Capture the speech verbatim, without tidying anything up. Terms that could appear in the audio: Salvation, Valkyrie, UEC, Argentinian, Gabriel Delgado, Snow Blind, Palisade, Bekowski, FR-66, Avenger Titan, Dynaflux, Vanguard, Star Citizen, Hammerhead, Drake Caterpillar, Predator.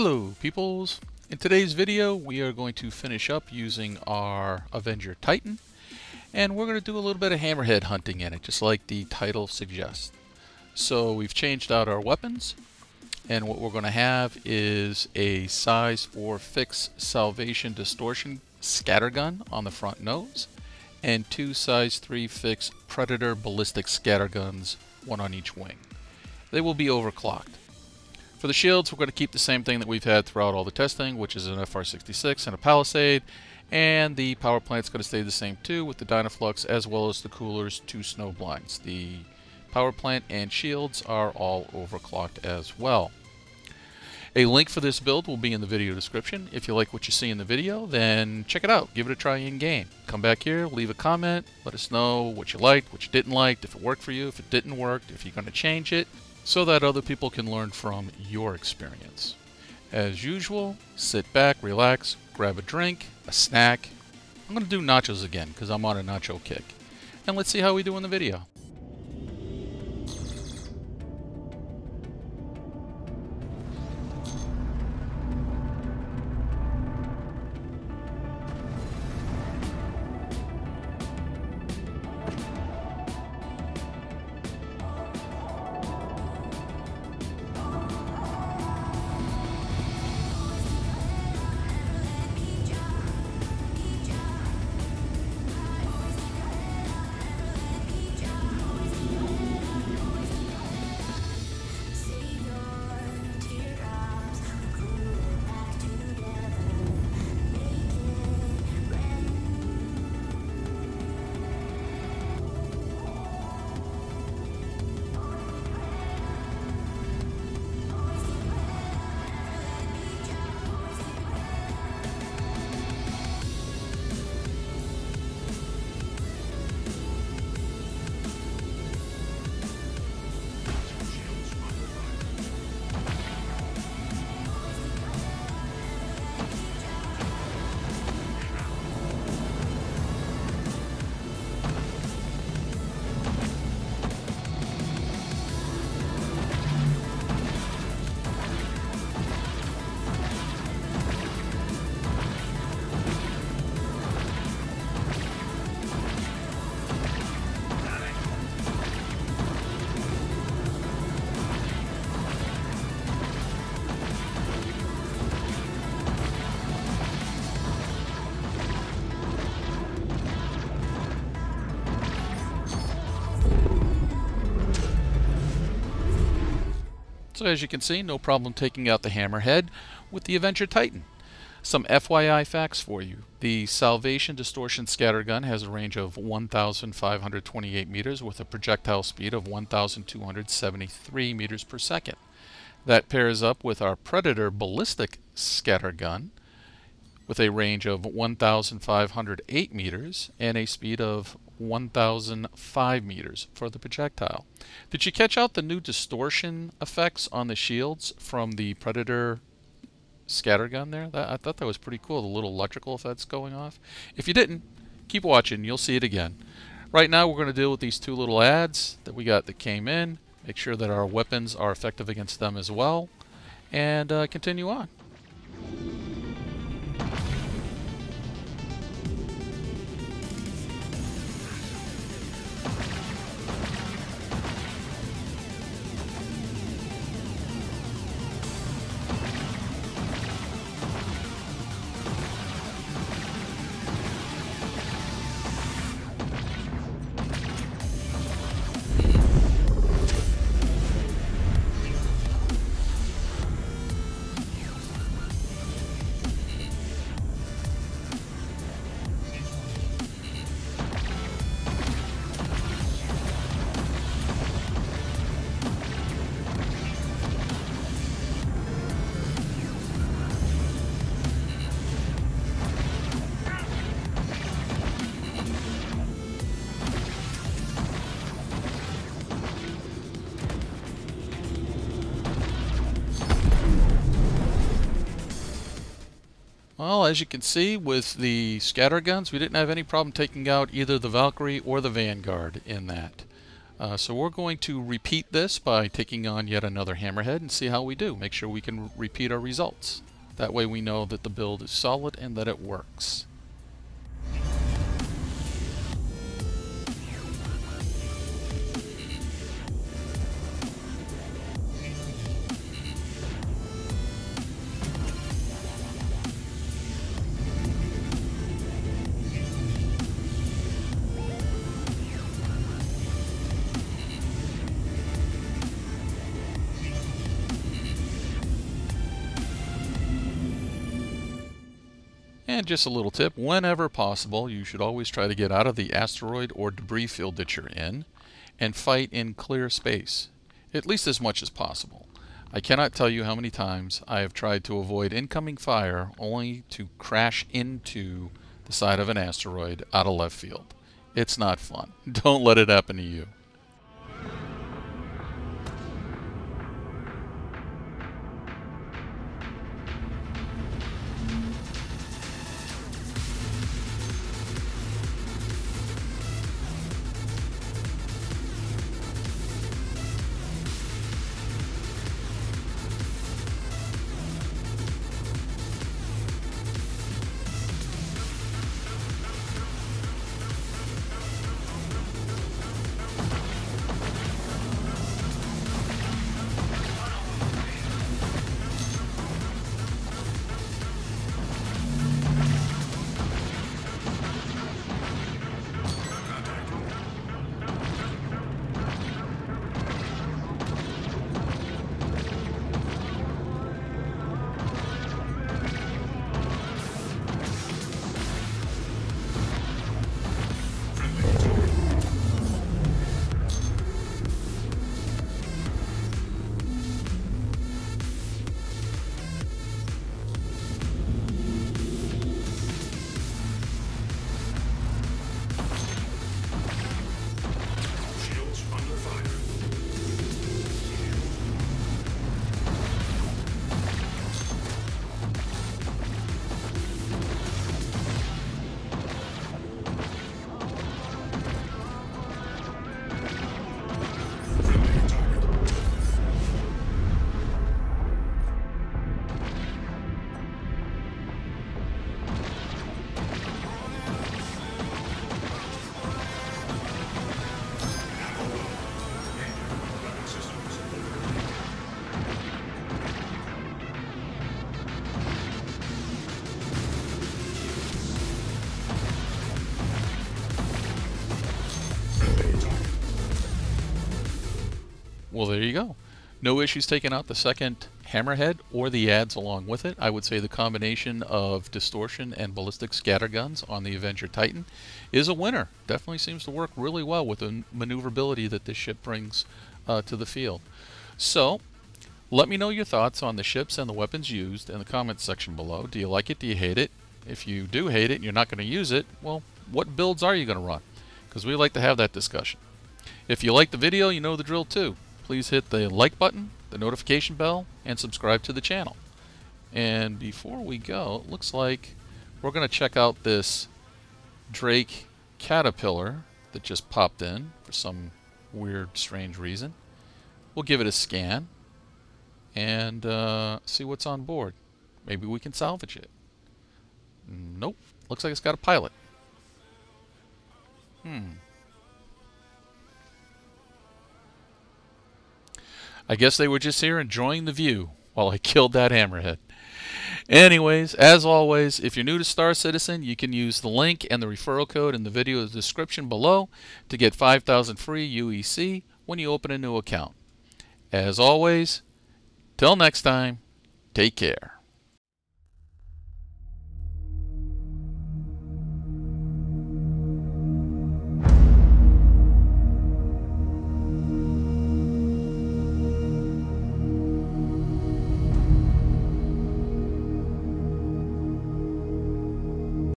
Hello peoples! In today's video we are going to finish up using our Avenger Titan, and we're going to do a little bit of hammerhead hunting in it, just like the title suggests. So we've changed out our weapons, and what we're going to have is a size four fixed Salvation Distortion Scattergun on the front nose, and two size three fixed Predator Ballistic Scatterguns, one on each wing. They will be overclocked. For the shields, we're going to keep the same thing that we've had throughout all the testing, which is an F R sixty-six and a Palisade, and the power plant's going to stay the same too, with the Dynaflux as well as the coolers, two Snow Blinds. The power plant and shields are all overclocked as well. A link for this build will be in the video description. If you like what you see in the video, then check it out. Give it a try in game. Come back here, leave a comment, let us know what you liked, what you didn't like, if it worked for you, if it didn't work, if you're going to change it, so that other people can learn from your experience. As usual, sit back, relax, grab a drink, a snack. I'm going to do nachos again because I'm on a nacho kick. And let's see how we do in the video. So as you can see, no problem taking out the hammerhead with the Avenger Titan. Some F Y I facts for you. The Salvation Distortion Scattergun has a range of one thousand five hundred twenty-eight meters with a projectile speed of one thousand two hundred seventy-three meters per second. That pairs up with our Predator Ballistic Scattergun with a range of one thousand five hundred eight meters and a speed of one thousand five meters for the projectile. Did you catch out the new distortion effects on the shields from the Predator Scattergun there? That, I thought that was pretty cool, the little electrical effects going off. If you didn't, keep watching, you'll see it again. Right now we're going to deal with these two little ads that we got that came in, make sure that our weapons are effective against them as well, and uh, continue on. Well, as you can see with the scatter guns, we didn't have any problem taking out either the Valkyrie or the Vanguard in that. Uh, so we're going to repeat this by taking on yet another Hammerhead and see how we do. Make sure we can repeat our results. That way we know that the build is solid and that it works. And just a little tip, whenever possible, you should always try to get out of the asteroid or debris field that you're in and fight in clear space, at least as much as possible. I cannot tell you how many times I have tried to avoid incoming fire only to crash into the side of an asteroid out of left field. It's not fun. Don't let it happen to you. Well, there you go. No issues taking out the second Hammerhead or the adds along with it. I would say the combination of distortion and ballistic scatter guns on the Avenger Titan is a winner. Definitely seems to work really well with the maneuverability that this ship brings uh, to the field. So, let me know your thoughts on the ships and the weapons used in the comments section below. Do you like it? Do you hate it? If you do hate it and you're not going to use it, well, what builds are you going to run? Because we like to have that discussion. If you like the video, you know the drill too. Please hit the like button, the notification bell, and subscribe to the channel. And before we go, it looks like we're going to check out this Drake Caterpillar that just popped in for some weird, strange reason. We'll give it a scan and uh, see what's on board. Maybe we can salvage it. Nope. Looks like it's got a pilot. Hmm. I guess they were just here enjoying the view while I killed that Hammerhead. Anyways, as always, if you're new to Star Citizen, you can use the link and the referral code in the video description below to get five thousand free U E C when you open a new account. As always, till next time, take care.